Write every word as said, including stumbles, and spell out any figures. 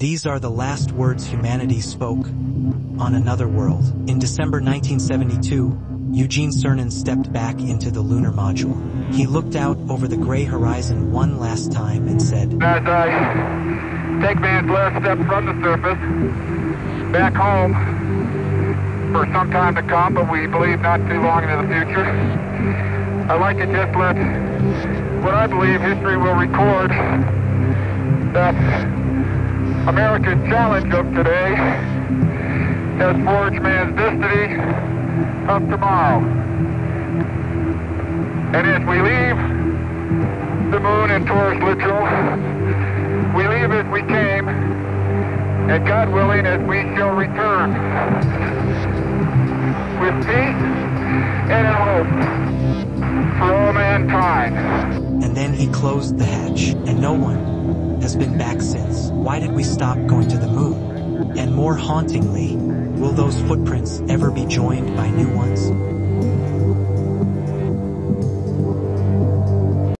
These are the last words humanity spoke on another world. In December nineteen seventy-two, Eugene Cernan stepped back into the lunar module. He looked out over the gray horizon one last time and said, "As I take man's last step from the surface, back home for some time to come, but we believe not too long into the future, I'd like to just let what I believe history will record that American challenge of today has forged man's destiny of tomorrow. And as we leave the moon in Taurus-Littrow, we leave as we came, and God willing, as we shall return with peace and in hope for all mankind." And then he closed the hatch, and no one has been back since. Why did we stop going to the moon? And more hauntingly, will those footprints ever be joined by new ones?